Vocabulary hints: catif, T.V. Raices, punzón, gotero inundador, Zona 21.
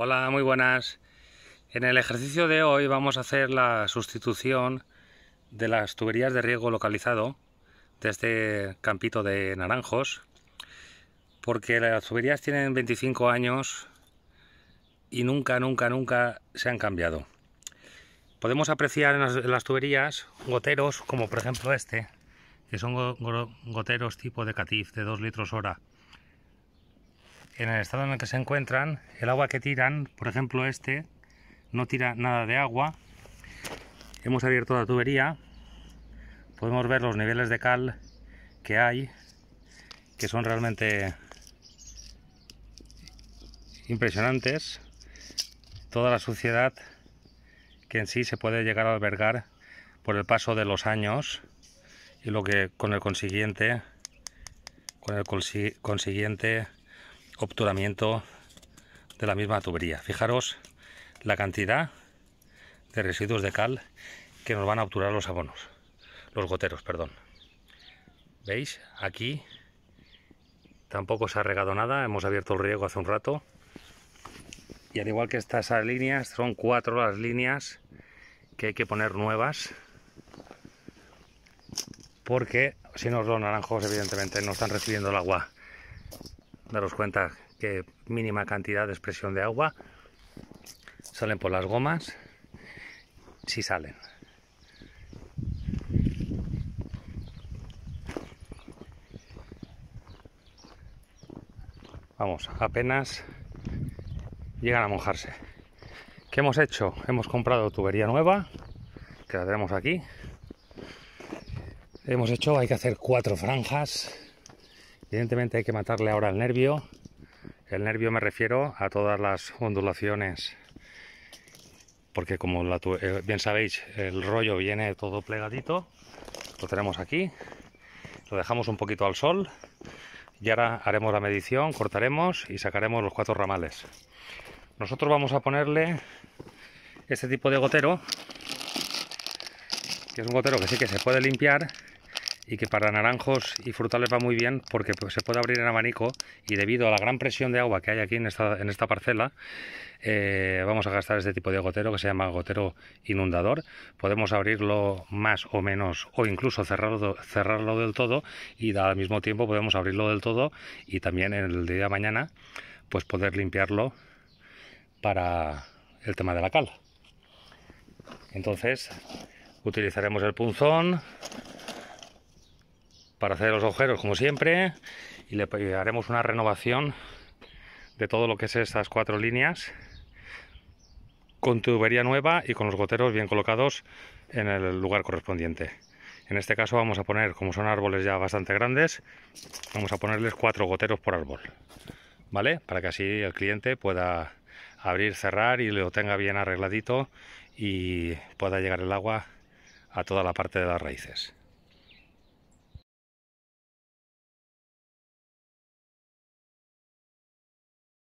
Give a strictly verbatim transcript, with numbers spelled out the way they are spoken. Hola, muy buenas. En el ejercicio de hoy vamos a hacer la sustitución de las tuberías de riego localizado de este campito de naranjos, porque las tuberías tienen veinticinco años y nunca, nunca, nunca se han cambiado. Podemos apreciar en las, en las tuberías goteros, como por ejemplo este, que son go, go, goteros tipo de catif de dos litros hora. En el estado en el que se encuentran, el agua que tiran, por ejemplo este, no tira nada de agua. Hemos abierto la tubería, podemos ver los niveles de cal que hay, que son realmente impresionantes. Toda la suciedad que en sí se puede llegar a albergar por el paso de los años y lo que con el consiguiente, con el consi- consiguiente obturamiento de la misma tubería. Fijaros la cantidad de residuos de cal que nos van a obturar los abonos, los goteros, perdón. ¿Veis? Aquí tampoco se ha regado nada, hemos abierto el riego hace un rato. Y al igual que estas líneas, son cuatro las líneas que hay que poner nuevas, porque si no, los naranjos evidentemente no están recibiendo el agua. Daros cuenta que mínima cantidad de expresión de agua, salen por las gomas, si salen. Vamos, apenas llegan a mojarse. ¿Qué hemos hecho? Hemos comprado tubería nueva, que la tenemos aquí. Hemos hecho, hay que hacer cuatro franjas. Evidentemente hay que matarle ahora el nervio. El nervio me refiero a todas las ondulaciones, porque como la tu... eh, bien sabéis, el rollo viene todo plegadito. Lo tenemos aquí, lo dejamos un poquito al sol y ahora haremos la medición, cortaremos y sacaremos los cuatro ramales. Nosotros vamos a ponerle este tipo de gotero, que es un gotero que sí que se puede limpiar y que para naranjos y frutales va muy bien, porque se puede abrir en abanico y debido a la gran presión de agua que hay aquí en esta, en esta parcela, eh, vamos a gastar este tipo de gotero que se llama gotero inundador. Podemos abrirlo más o menos, o incluso cerrarlo, cerrarlo del todo, y al mismo tiempo podemos abrirlo del todo y también el día de mañana pues poder limpiarlo para el tema de la cal. Entonces utilizaremos el punzón para hacer los agujeros, como siempre, y le haremos una renovación de todo lo que es estas cuatro líneas con tubería nueva y con los goteros bien colocados en el lugar correspondiente. En este caso vamos a poner, como son árboles ya bastante grandes, vamos a ponerles cuatro goteros por árbol, ¿vale? Para que así el cliente pueda abrir, cerrar y lo tenga bien arregladito y pueda llegar el agua a toda la parte de las raíces.